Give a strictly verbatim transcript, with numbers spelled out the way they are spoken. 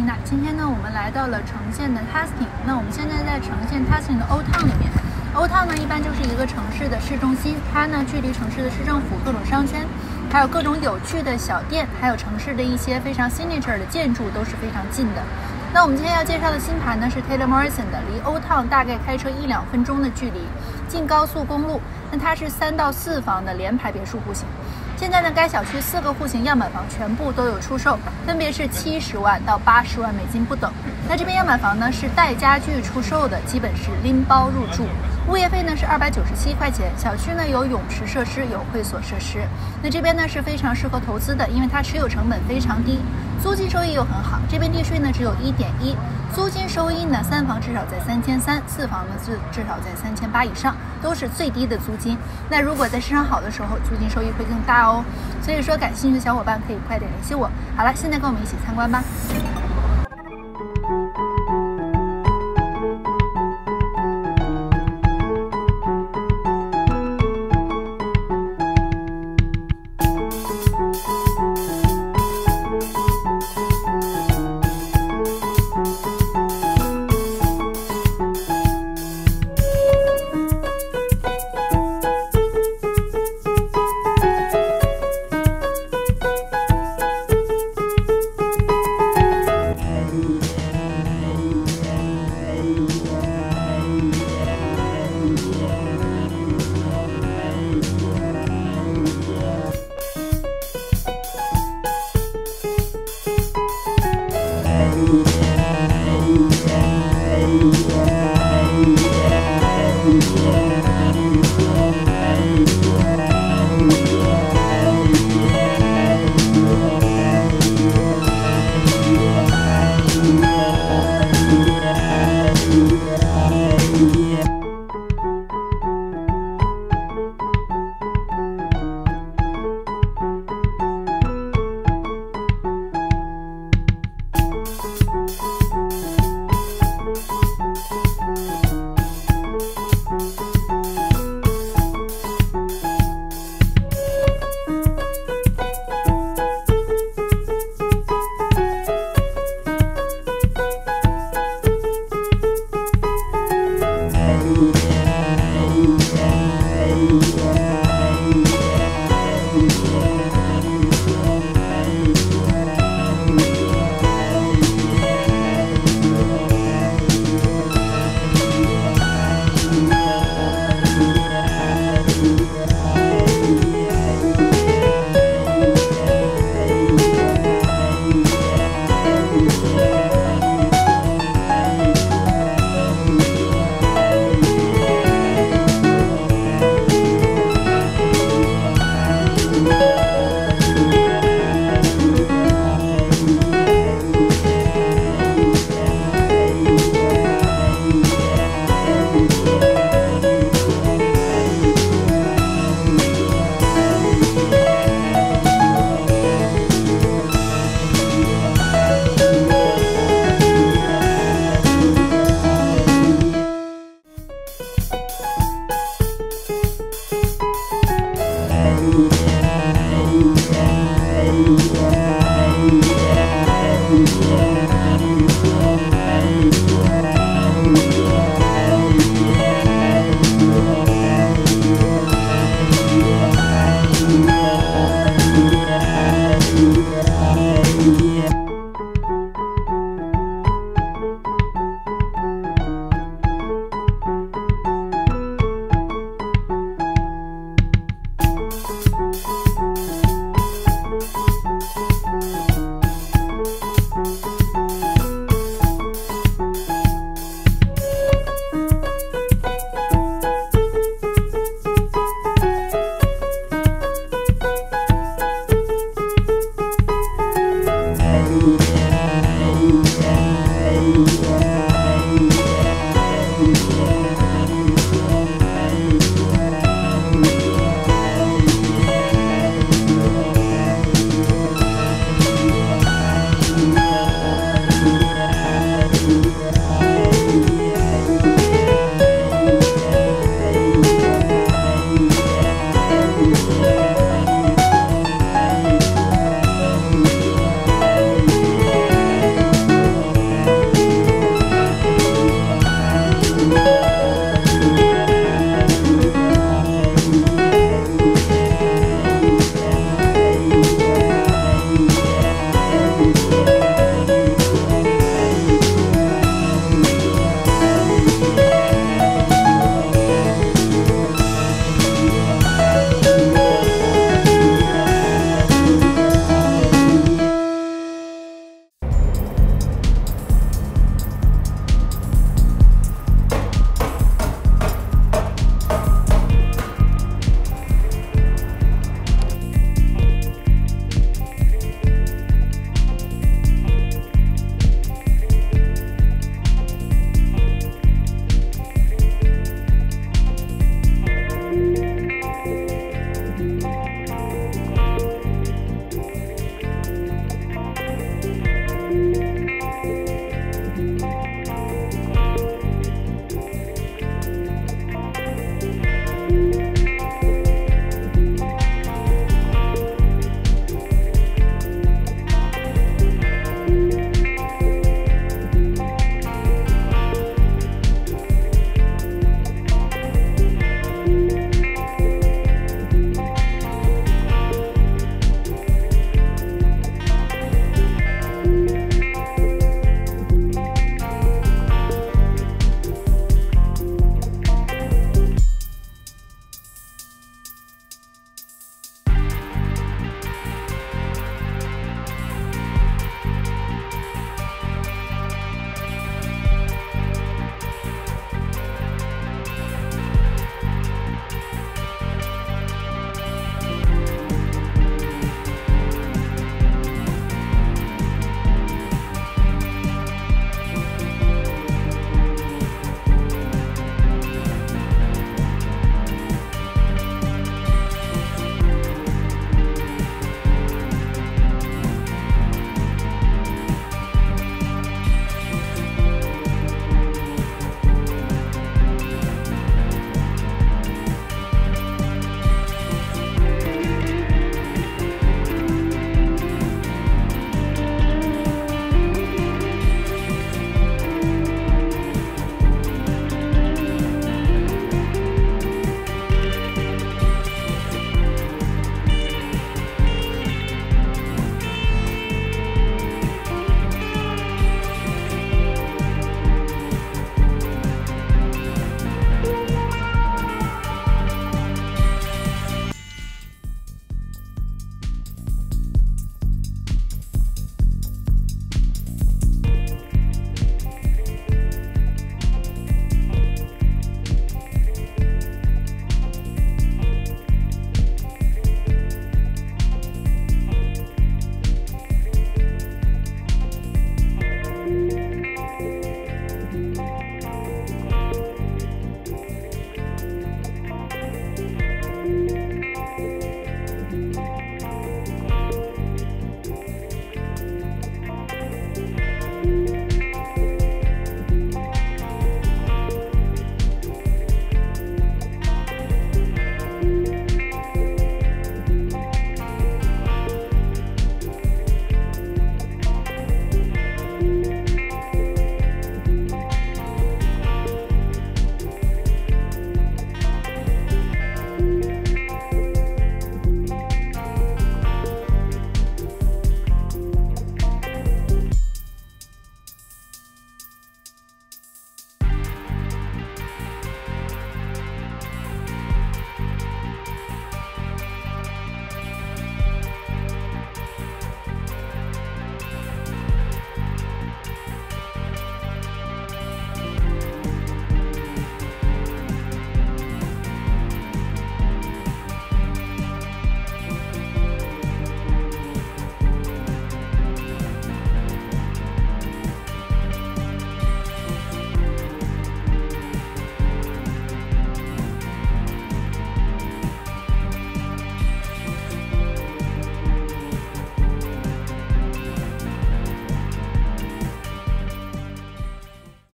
妮娜，今天呢，我们来到了橙县的 Tustin。那我们现在在橙县 Tustin 的 Old Town 里面。Old Town 呢，一般就是一个城市的市中心，它呢距离城市的市政府、各种商圈，还有各种有趣的小店，还有城市的一些非常 signature 的建筑都是非常近的。那我们今天要介绍的新盘呢是 Taylor Morrison 的，离 Old Town 大概开车一两分钟的距离，近高速公路。那它是三到四房的联排别墅户型。 现在呢，该小区四个户型样板房全部都有出售，分别是七十万到八十万美金不等。那这边样板房呢是带家具出售的，基本是拎包入住，物业费呢是二百九十七块钱。小区呢有泳池设施，有会所设施。那这边呢是非常适合投资的，因为它持有成本非常低，租金收益又很好。这边地税呢只有一点一，租金收益呢三房至少在三千三，四房呢至至少在三千八以上，都是最低的租金。那如果在市场好的时候，租金收益会更大哦。 哦，所以说感兴趣的小伙伴可以快点联系我。好了，现在跟我们一起参观吧。We'll be right back.